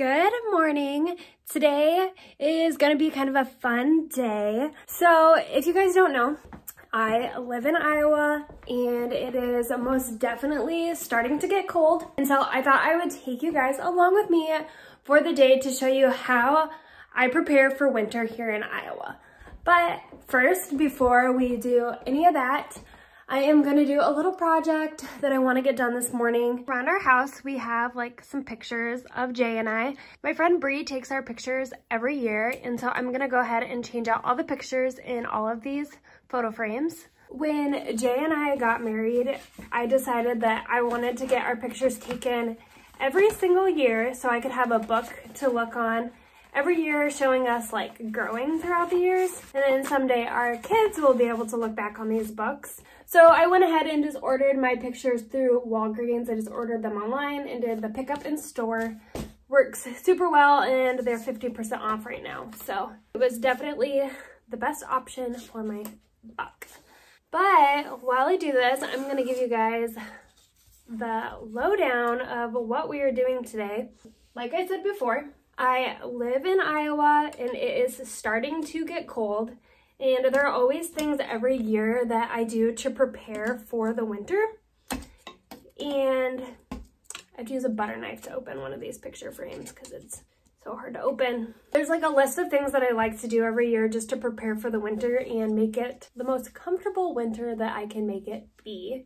Good morning. Today is gonna be kind of a fun day. So if you guys don't know, I live in Iowa and it is most definitely starting to get cold. And so I thought I would take you guys along with me for the day to show you how I prepare for winter here in Iowa. But first, before we do any of that, I am gonna do a little project that I wanna get done this morning. Around our house, we have like some pictures of Jay and I. My friend Bree takes our pictures every year, and so I'm gonna go ahead and change out all the pictures in all of these photo frames. When Jay and I got married, I decided that I wanted to get our pictures taken every single year so I could have a book to look on every year showing us like growing throughout the years, and then someday our kids will be able to look back on these books. So I went ahead and just ordered my pictures through Walgreens. I just ordered them online and did the pickup in store. Works super well, and they're 50% off right now. So it was definitely the best option for my buck. But while I do this, I'm gonna give you guys the lowdown of what we are doing today. Like I said before, I live in Iowa and it is starting to get cold, and there are always things every year that I do to prepare for the winter. And I have to use a butter knife to open one of these picture frames because it's so hard to open. There's like a list of things that I like to do every year just to prepare for the winter and make it the most comfortable winter that I can make it be.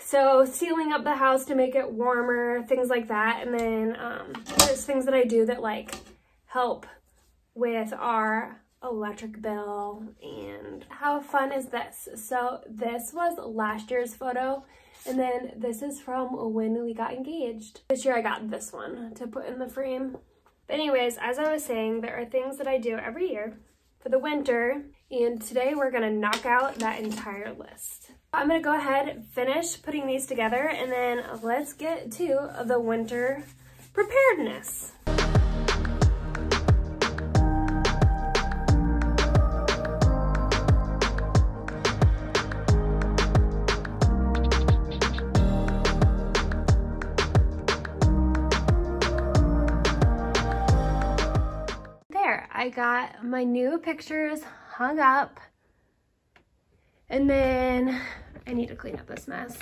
So sealing up the house to make it warmer, things like that. And then there's things that I do that like help with our electric bill. And how fun is this? So this was last year's photo, and then this is from when we got engaged. This year I got this one to put in the frame. But anyways, as I was saying, there are things that I do every year for the winter, and today we're gonna knock out that entire list. I'm gonna go ahead and finish putting these together, and then let's get to the winter preparedness. I got my new pictures hung up, and then I need to clean up this mess.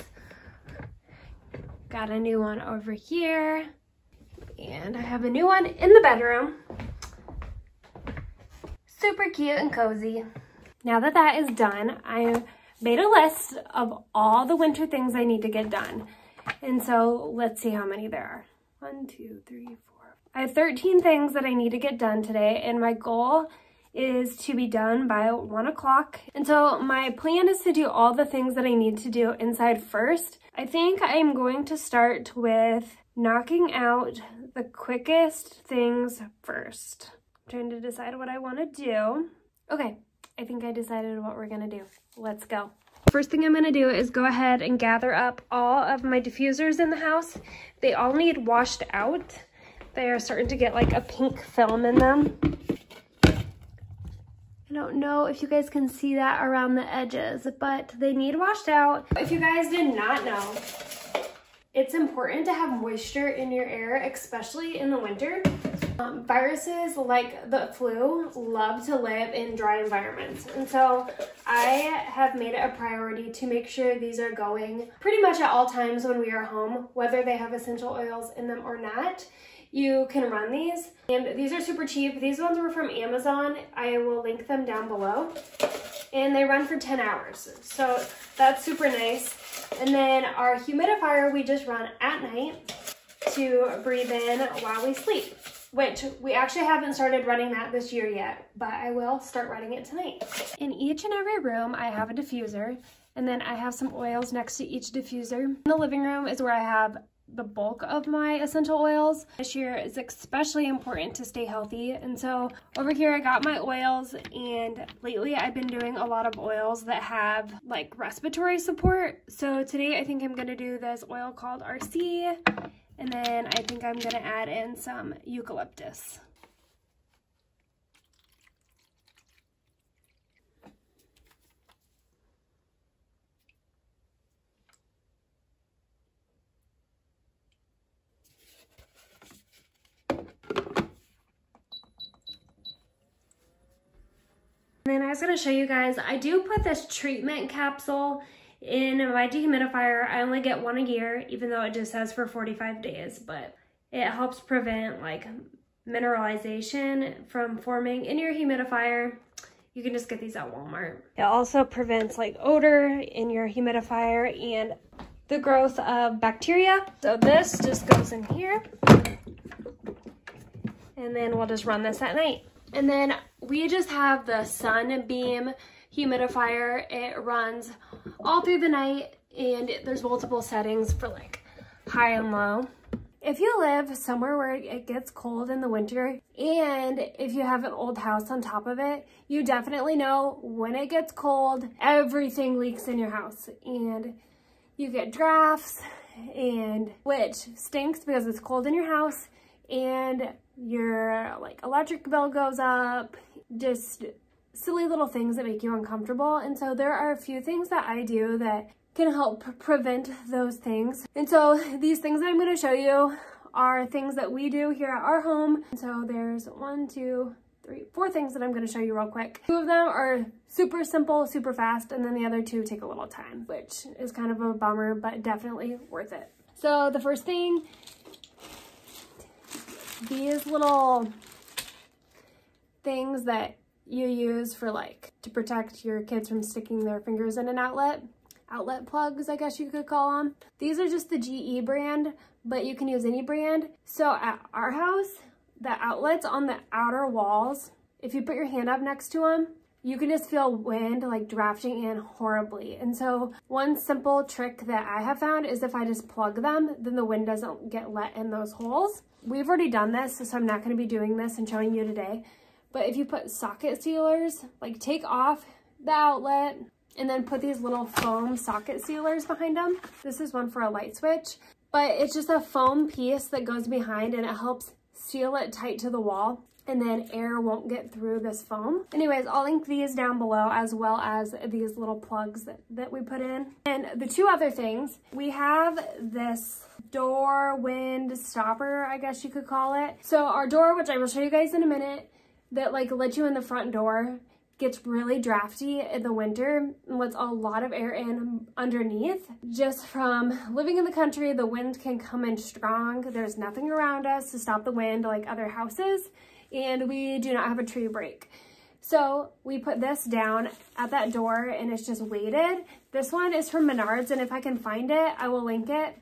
Got a new one over here, and I have a new one in the bedroom. Super cute and cozy. Now that that is done, I made a list of all the winter things I need to get done. And so let's see how many there are. 1, 2, 3, 4. I have 13 things that I need to get done today, and my goal is to be done by 1 o'clock. And so my plan is to do all the things that I need to do inside first. I think I'm going to start with knocking out the quickest things first. I'm trying to decide what I want to do. Okay, I think I decided what we're gonna do. Let's go. First thing I'm gonna do is go ahead and gather up all of my diffusers in the house. They all need washed out. They are starting to get like a pink film in them. I don't know if you guys can see that around the edges, but they need washed out. If you guys did not know, it's important to have moisture in your air, especially in the winter. Viruses like the flu love to live in dry environments, and so I have made it a priority to make sure these are going pretty much at all times when we are home, whether they have essential oils in them or not. You can run these, and these are super cheap. These ones were from Amazon. I will link them down below, and they run for 10 hours. So that's super nice. And then our humidifier, we just run at night to breathe in while we sleep, which we actually haven't started running that this year yet, but I will start running it tonight. In each and every room, I have a diffuser, and then I have some oils next to each diffuser. In the living room is where I have the bulk of my essential oils. This year is especially important to stay healthy, and so over here I got my oils, and lately I've been doing a lot of oils that have like respiratory support. So today I think I'm gonna do this oil called RC, and then I think I'm gonna add in some eucalyptus. Then I was going to show you guys, I do put this treatment capsule in my dehumidifier. I only get one a year, even though it just says for 45 days, but it helps prevent like mineralization from forming in your humidifier. You can just get these at Walmart. It also prevents like odor in your humidifier and the growth of bacteria. So this just goes in here. And then we'll just run this at night. And then we just have the Sunbeam humidifier. It runs all through the night and there's multiple settings for like high and low. If you live somewhere where it gets cold in the winter, and if you have an old house on top of it, you definitely know when it gets cold, everything leaks in your house and you get drafts, and which stinks because it's cold in your house and your like electric bill goes up, just silly little things that make you uncomfortable. And so there are a few things that I do that can help prevent those things. And so these things that I'm going to show you are things that we do here at our home. And so there's 4 things that I'm going to show you real quick. 2 of them are super simple, super fast, and then the other 2 take a little time, which is kind of a bummer, but definitely worth it. So the first thing, these little things that you use for like to protect your kids from sticking their fingers in an outlet plugs, I guess you could call them. These are just the GE brand, but you can use any brand. So at our house, the outlets on the outer walls, if you put your hand up next to them, you can just feel wind like drafting in horribly. And so one simple trick that I have found is if I just plug them, then the wind doesn't get let in those holes. We've already done this, so I'm not gonna be doing this and showing you today. But if you put socket sealers, like take off the outlet, and then put these little foam socket sealers behind them. This is one for a light switch, but it's just a foam piece that goes behind and it helps seal it tight to the wall, and then air won't get through this foam. Anyways, I'll link these down below as well as these little plugs that we put in. And the 2 other things, we have this door wind stopper, I guess you could call it. So our door, which I will show you guys in a minute, that like lets you in the front door, gets really drafty in the winter and lets a lot of air in underneath. Just from living in the country, the wind can come in strong. There's nothing around us to stop the wind like other houses, and we do not have a tree break. So we put this down at that door and it's just weighted. This one is from Menards, and if I can find it, I will link it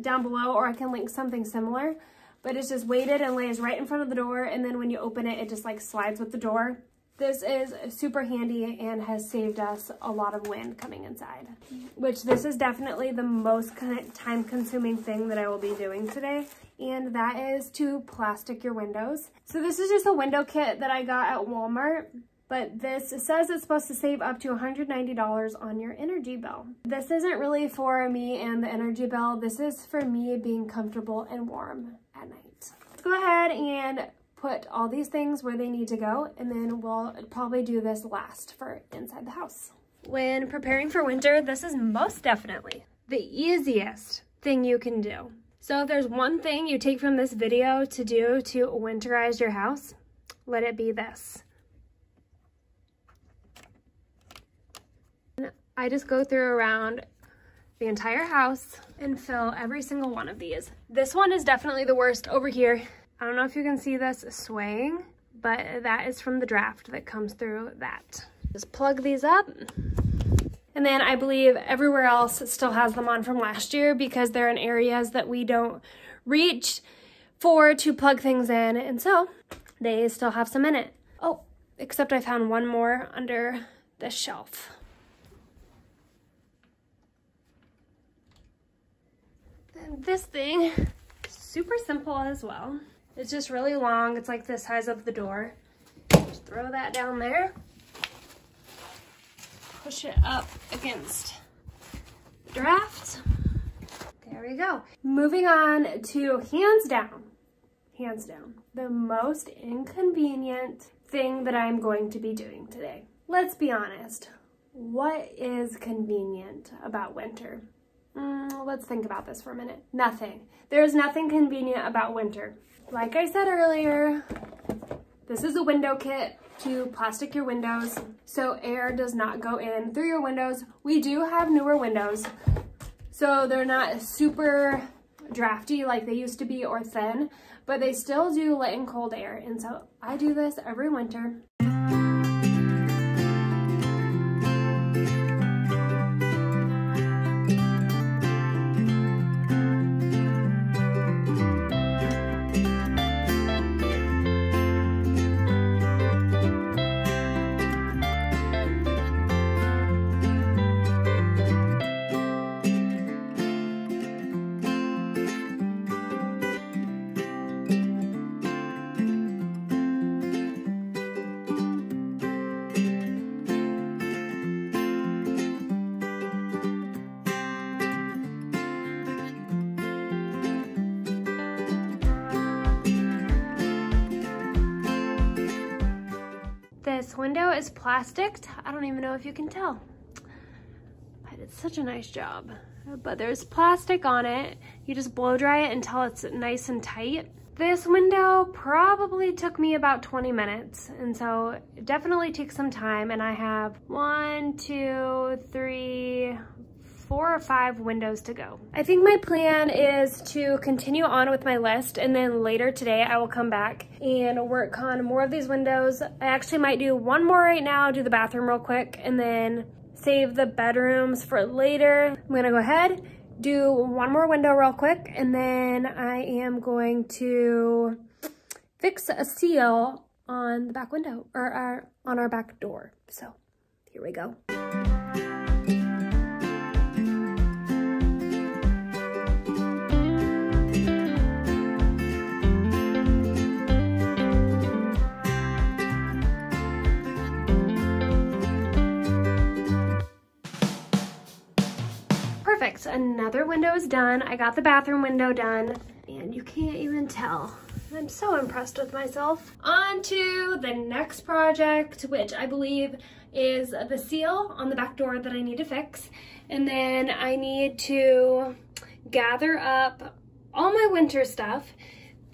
down below, or I can link something similar. But it's just weighted and lays right in front of the door, and then when you open it, it just like slides with the door. This is super handy and has saved us a lot of wind coming inside, which this is definitely the most time-consuming thing that I will be doing today, and that is to plastic your windows. So this is just a window kit that I got at Walmart, but this says it's supposed to save up to $190 on your energy bill. This isn't really for me and the energy bill. This is for me being comfortable and warm at night. Let's go ahead and put all these things where they need to go, and then we'll probably do this last for inside the house. When preparing for winter, this is most definitely the easiest thing you can do. So if there's one thing you take from this video to do to winterize your house, let it be this. I just go through around the entire house and fill every single one of these. This one is definitely the worst over here. I don't know if you can see this swaying, but that is from the draft that comes through that. Just plug these up. And then I believe everywhere else still has them on from last year because they're in areas that we don't reach for to plug things in. And so they still have some in it. Oh, except I found one more under the shelf. And this thing, super simple as well. It's just really long. It's like the size of the door. Just throw that down there. Push it up against the draft. There we go. Moving on to hands down. Hands down. The most inconvenient thing that I'm going to be doing today. Let's be honest. What is convenient about winter? Let's think about this for a minute. Nothing. There's nothing convenient about winter. Like I said earlier, This is a window kit to plastic your windows so air does not go in through your windows. We do have newer windows, so they're not super drafty like they used to be or thin, but they still do let in cold air. And so I do this every winter. This window is plasticked. I don't even know if you can tell. I did such a nice job. But there's plastic on it. You just blow dry it until it's nice and tight. This window probably took me about 20 minutes, and so it definitely takes some time. And I have 1, 2, 3, 4 or 5 windows to go. I think my plan is to continue on with my list, and then later today I will come back and work on more of these windows. I actually might do one more right now, do the bathroom real quick, and then save the bedrooms for later. I'm gonna go ahead, do one more window real quick, and then I am going to fix a seal on the back window, or on our back door. So here we go. Perfect, another window is done. I got the bathroom window done, and you can't even tell. I'm so impressed with myself. On to the next project, which I believe is the seal on the back door that I need to fix. And then I need to gather up all my winter stuff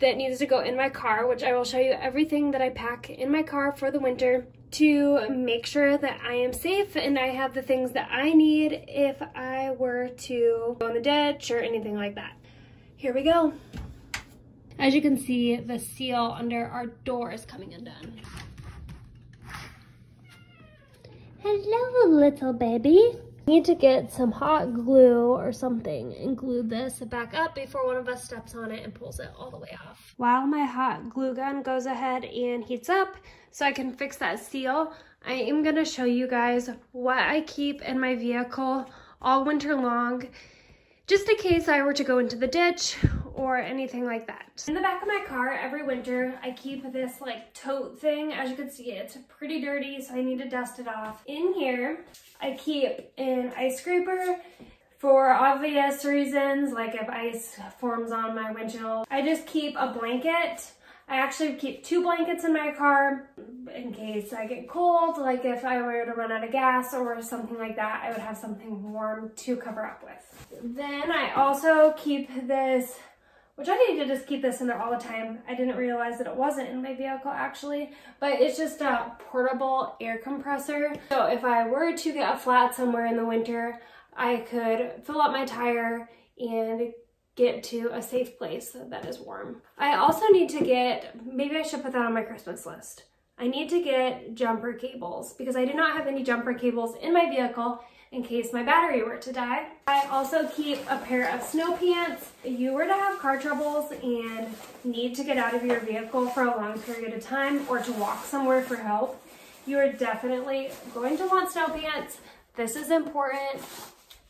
that needs to go in my car, which I will show you everything that I pack in my car for the winter, to make sure that I am safe and I have the things that I need if I were to go on the ditch or anything like that. Here we go. As you can see, the seal under our door is coming undone. Hello, little baby. I need to get some hot glue or something and glue this back up before one of us steps on it and pulls it all the way off. While my hot glue gun goes ahead and heats up so I can fix that seal, I am going to show you guys what I keep in my vehicle all winter long, just in case I were to go into the ditch or anything like that. In the back of my car every winter, I keep this like tote thing. As you can see, it's pretty dirty, so I need to dust it off. In here, I keep an ice scraper for obvious reasons, like if ice forms on my windshield. I just keep a blanket. I actually keep 2 blankets in my car in case I get cold, like if I were to run out of gas or something like that, I would have something warm to cover up with. Then I also keep this, which I need to just keep this in there all the time. I didn't realize that it wasn't in my vehicle actually, but it's just a portable air compressor. So if I were to get a flat somewhere in the winter, I could fill up my tire and get to a safe place that is warm. I also need to get, maybe I should put that on my Christmas list. I need to get jumper cables because I do not have any jumper cables in my vehicle in case my battery were to die. I also keep a pair of snow pants. If you were to have car troubles and need to get out of your vehicle for a long period of time or to walk somewhere for help, you are definitely going to want snow pants. This is important,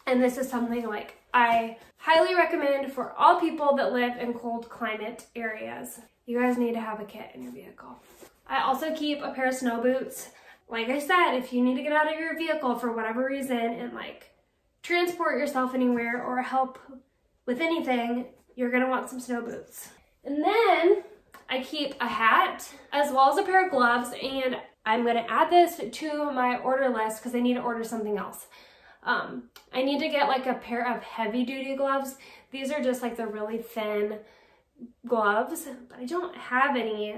and this is something like I highly recommend for all people that live in cold climate areas. You guys need to have a kit in your vehicle. I also keep a pair of snow boots. Like I said, if you need to get out of your vehicle for whatever reason and like transport yourself anywhere or help with anything, you're gonna want some snow boots. And then I keep a hat as well as a pair of gloves, and I'm gonna add this to my order list because I need to order something else. I need to get like a pair of heavy duty gloves. These are just like the really thin gloves, but I don't have any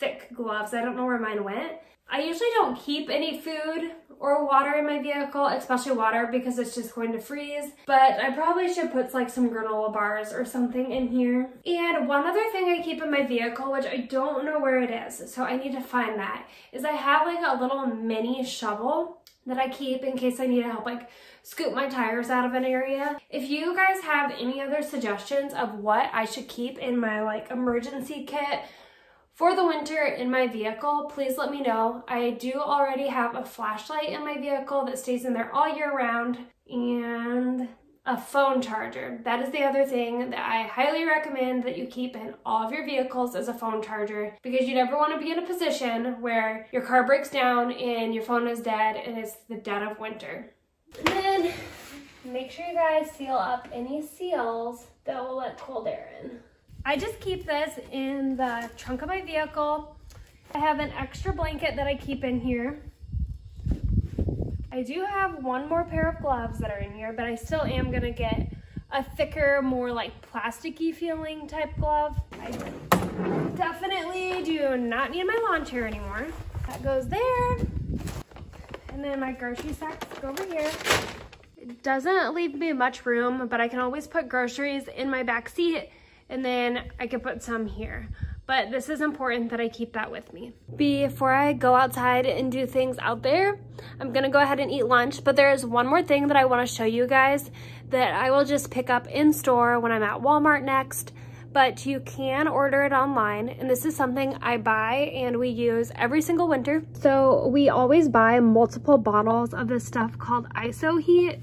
thick gloves. I don't know where mine went. I usually don't keep any food or water in my vehicle, especially water, because it's just going to freeze. But I probably should put like some granola bars or something in here. And one other thing I keep in my vehicle, which I don't know where it is, so I need to find that, is I have like a little mini shovel that I keep in case I need to help like scoop my tires out of an area. If you guys have any other suggestions of what I should keep in my like emergency kit for the winter in my vehicle, please let me know. I do already have a flashlight in my vehicle that stays in there all year round, and a phone charger. That is the other thing that I highly recommend that you keep in all of your vehicles, is a phone charger, because you never want to be in a position where your car breaks down and your phone is dead and it's the dead of winter. And then make sure you guys seal up any seals that will let cold air in. I just keep this in the trunk of my vehicle. I have an extra blanket that I keep in here. I do have one more pair of gloves that are in here, but I still am gonna get a thicker, more like plasticky feeling type glove. I definitely do not need my lawn chair anymore. That goes there. And then my grocery sacks go over here. It doesn't leave me much room, but I can always put groceries in my back seat. And then I could put some here. But this is important that I keep that with me. Before I go outside and do things out there, I'm gonna go ahead and eat lunch, but there is one more thing that I wanna show you guys that I will just pick up in store when I'm at Walmart next, but you can order it online. And this is something I buy and we use every single winter. So we always buy multiple bottles of this stuff called Iso Heet.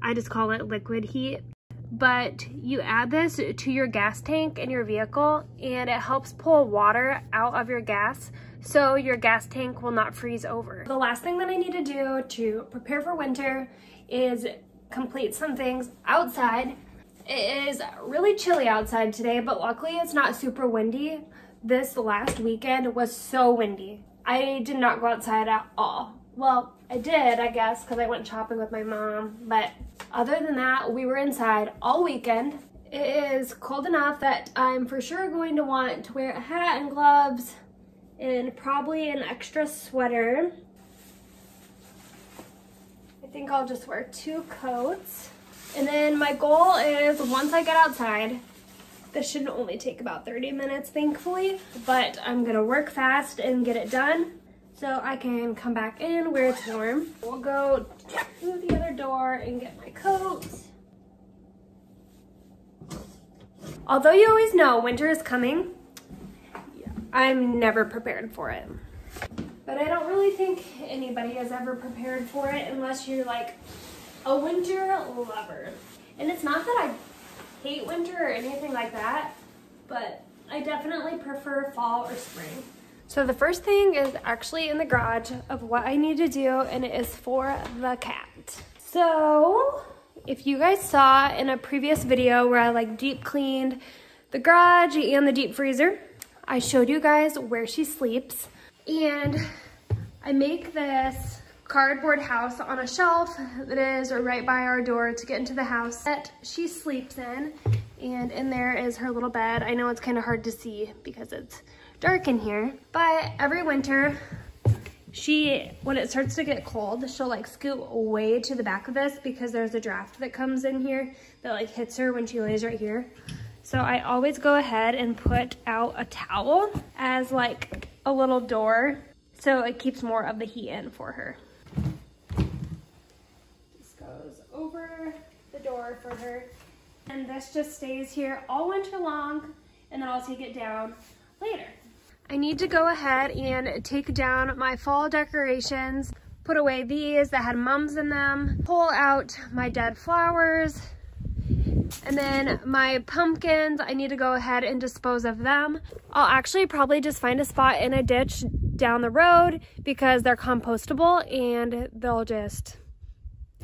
I just call it liquid heat. But you add this to your gas tank in your vehicle, and it helps pull water out of your gas so your gas tank will not freeze over. The last thing that I need to do to prepare for winter is complete some things outside. It is really chilly outside today, but luckily it's not super windy. This last weekend was so windy. I did not go outside at all. Well, I did, I guess, because I went shopping with my mom, but other than that, we were inside all weekend. It is cold enough that I'm for sure going to want to wear a hat and gloves and probably an extra sweater. I think I'll just wear two coats. And then my goal is, once I get outside, this shouldn't only take about 30 minutes, thankfully, but I'm gonna work fast and get it done, so I can come back in where it's warm. We'll go through the other door and get my coats. Although you always know winter is coming, I'm never prepared for it. But I don't really think anybody is ever prepared for it unless you're like a winter lover. And it's not that I hate winter or anything like that, but I definitely prefer fall or spring. So the first thing is actually in the garage of what I need to do, and it is for the cat. So if you guys saw in a previous video where I like deep cleaned the garage and the deep freezer, I showed you guys where she sleeps. And I make this cardboard house on a shelf that is right by our door to get into the house that she sleeps in. And in there is her little bed. I know it's kind of hard to see because it's dark in here, but every winter she, when it starts to get cold, she'll like scoot way to the back of this because there's a draft that comes in here that like hits her when she lays right here. So I always go ahead and put out a towel as like a little door so it keeps more of the heat in for her. This goes over the door for her, and this just stays here all winter long, and then I'll take it down later. I need to go ahead and take down my fall decorations, put away these that had mums in them, pull out my dead flowers, and then my pumpkins, I need to go ahead and dispose of them. I'll actually probably just find a spot in a ditch down the road because they're compostable and they'll just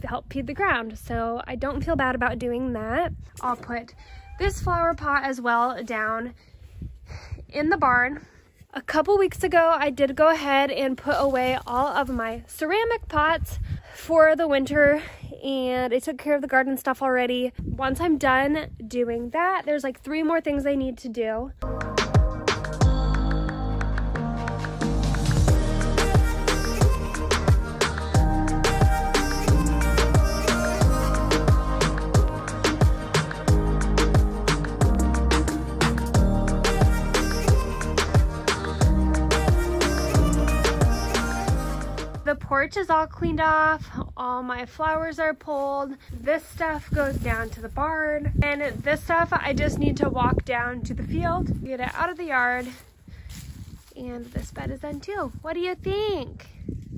help feed the ground. So I don't feel bad about doing that. I'll put this flower pot as well down in the barn. A couple weeks ago, I did go ahead and put away all of my ceramic pots for the winter, and I took care of the garden stuff already. Once I'm done doing that, there's like three more things I need to do. The porch is all cleaned off. All my flowers are pulled. This stuff goes down to the barn. And this stuff, I just need to walk down to the field, get it out of the yard. And this bed is done too. What do you think?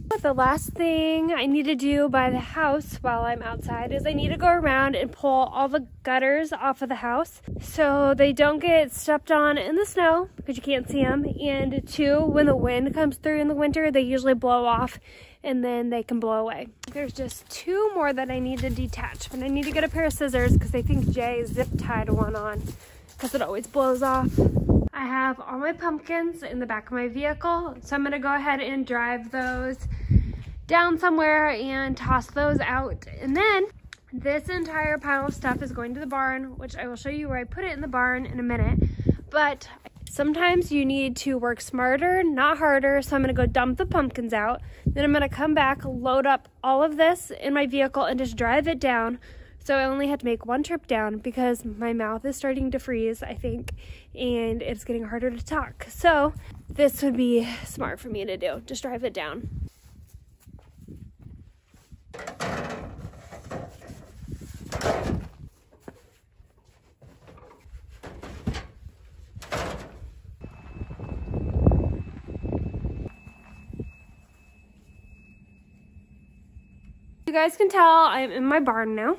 But the last thing I need to do by the house while I'm outside is I need to go around and pull all the gutters off of the house so they don't get stepped on in the snow because you can't see them. And two, when the wind comes through in the winter, they usually blow off and then they can blow away. There's just two more that I need to detach, but I need to get a pair of scissors because I think Jay zip tied one on because it always blows off. I have all my pumpkins in the back of my vehicle, so I'm gonna go ahead and drive those down somewhere and toss those out. And then this entire pile of stuff is going to the barn, which I will show you where I put it in the barn in a minute. But sometimes you need to work smarter, not harder, so I'm gonna go dump the pumpkins out. Then I'm gonna come back, load up all of this in my vehicle and just drive it down. So I only had to make one trip down because my mouth is starting to freeze, I think, and it's getting harder to talk. So this would be smart for me to do, just drive it down. You guys can tell I'm in my barn now,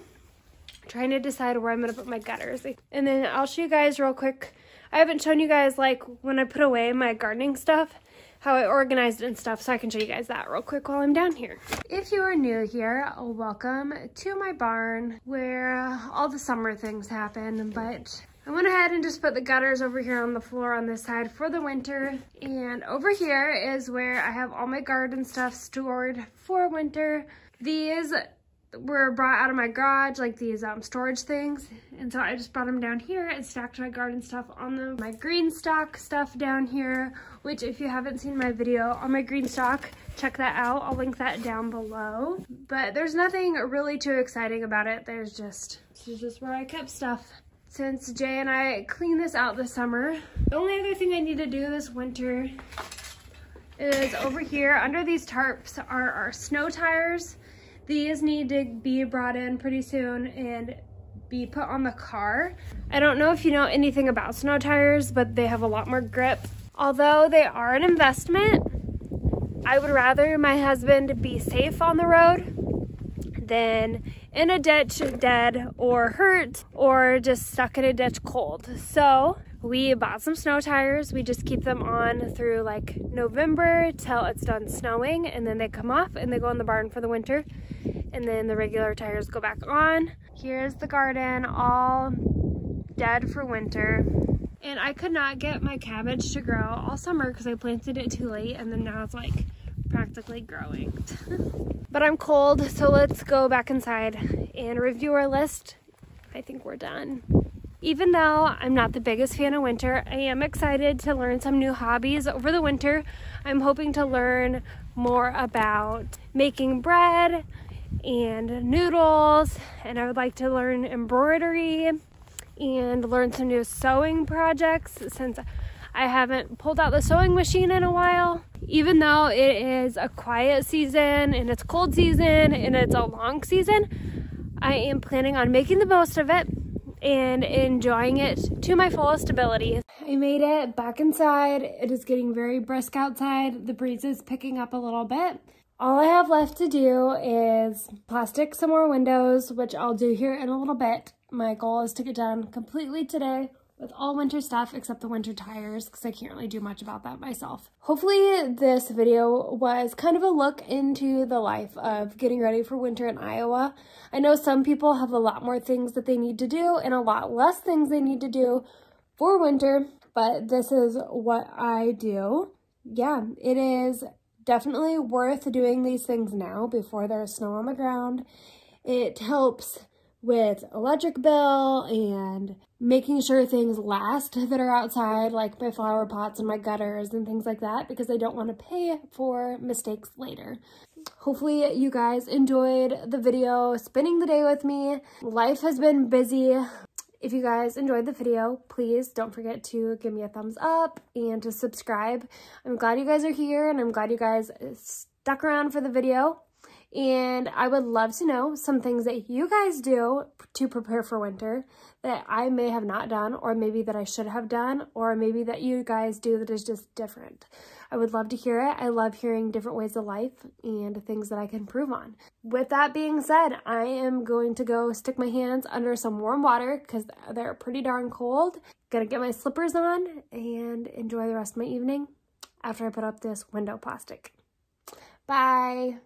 trying to decide where I'm gonna put my gutters. And then I'll show you guys real quick. I haven't shown you guys like when I put away my gardening stuff, how I organized it and stuff, so I can show you guys that real quick while I'm down here. If you are new here, welcome to my barn where all the summer things happen, but I went ahead and just put the gutters over here on the floor on this side for the winter. And over here is where I have all my garden stuff stored for winter. These were brought out of my garage, like these storage things, and so I just brought them down here and stacked my garden stuff on them. My GreenStalk stuff down here, which if you haven't seen my video on my GreenStalk, check that out. I'll link that down below. But there's nothing really too exciting about it. There's just, this is just where I kept stuff since Jay and I cleaned this out this summer. The only other thing I need to do this winter is over here under these tarps are our snow tires. These need to be brought in pretty soon and be put on the car. I don't know if you know anything about snow tires, but they have a lot more grip. Although they are an investment, I would rather my husband be safe on the road than in a ditch dead or hurt or just stuck in a ditch cold. So we bought some snow tires. We just keep them on through like November till it's done snowing, and then they come off and they go in the barn for the winter. And then the regular tires go back on. Here's the garden, all dead for winter. And I could not get my cabbage to grow all summer because I planted it too late, and then now it's like practically growing. But I'm cold, so let's go back inside and review our list. I think we're done. Even though I'm not the biggest fan of winter, I am excited to learn some new hobbies over the winter. I'm hoping to learn more about making bread and noodles, and I would like to learn embroidery and learn some new sewing projects since I haven't pulled out the sewing machine in a while. Even though it is a quiet season and it's cold season and it's a long season, I am planning on making the most of it and enjoying it to my fullest ability. I made it back inside. It is getting very brisk outside. The breeze is picking up a little bit. All I have left to do is plastic some more windows, which I'll do here in a little bit. My goal is to get done completely today with all winter stuff except the winter tires because I can't really do much about that myself. Hopefully this video was kind of a look into the life of getting ready for winter in Iowa. I know some people have a lot more things that they need to do and a lot less things they need to do for winter, but this is what I do. Yeah, it is definitely worth doing these things now before there's snow on the ground. It helps with electric bill and making sure things last that are outside, like my flower pots and my gutters and things like that, because I don't want to pay for mistakes later. Hopefully you guys enjoyed the video spending the day with me. Life has been busy. If you guys enjoyed the video, please don't forget to give me a thumbs up and to subscribe. I'm glad you guys are here and I'm glad you guys stuck around for the video, and I would love to know some things that you guys do to prepare for winter that I may have not done, or maybe that I should have done, or maybe that you guys do that is just different. I would love to hear it. I love hearing different ways of life and things that I can improve on. With that being said, I am going to go stick my hands under some warm water because they're pretty darn cold. Gonna get my slippers on and enjoy the rest of my evening after I put up this window plastic. Bye!